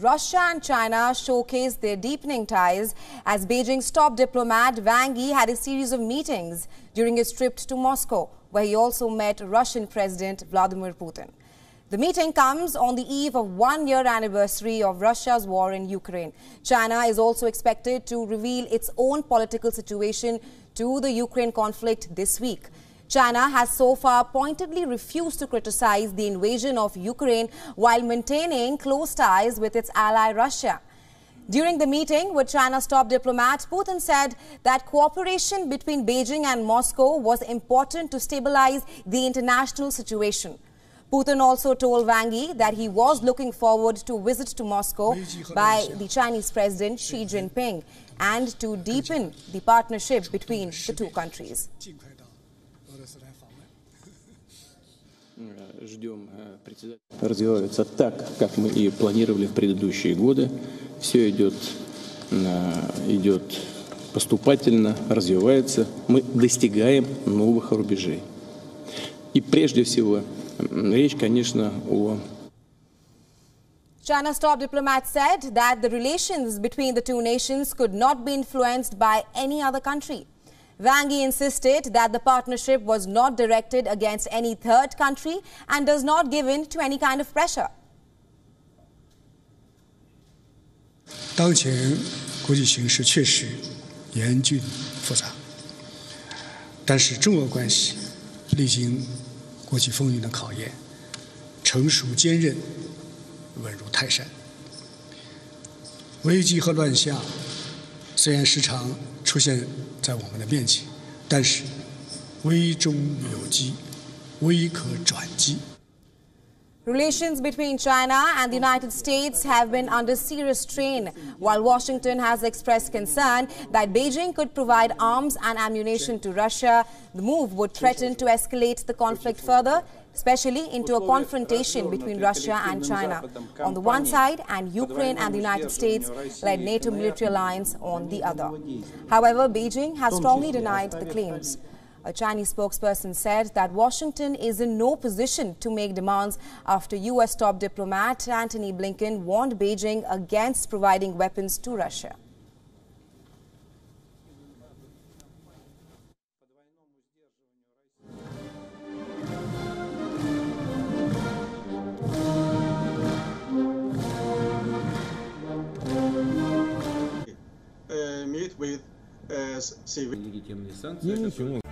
Russia and China showcased their deepening ties as Beijing's top diplomat Wang Yi had a series of meetings during his trip to Moscow, where he also met Russian President Vladimir Putin. The meeting comes on the eve of one-year anniversary of Russia's war in Ukraine. China is also expected to reveal its own political situation to the Ukraine conflict this week. China has so far pointedly refused to criticize the invasion of Ukraine while maintaining close ties with its ally Russia. During the meeting with China's top diplomat, Putin said that cooperation between Beijing and Moscow was important to stabilize the international situation. Putin also told Wang Yi that he was looking forward to a visit to Moscow by the Chinese President Xi Jinping and to deepen the partnership between the two countries. Ждем председателя. Развиваются так, как мы и планировали в предыдущие годы. Все идет поступательно, развивается. Мы достигаем новых рубежей. И прежде всего речь, конечно, о... China's top diplomat said that the relations between the two nations could not be influenced by any other country. Wang Yi insisted that the partnership was not directed against any third country and does not give in to any kind of pressure. Relations between China and the United States have been under serious strain, while Washington has expressed concern that Beijing could provide arms and ammunition to Russia. The move would threaten to escalate the conflict further, especially into a confrontation between Russia and China on the one side and Ukraine and the United States-led NATO military alliance on the other. However, Beijing has strongly denied the claims. A Chinese spokesperson said that Washington is in no position to make demands after U.S. top diplomat Antony Blinken warned Beijing against providing weapons to Russia. Meet with civil.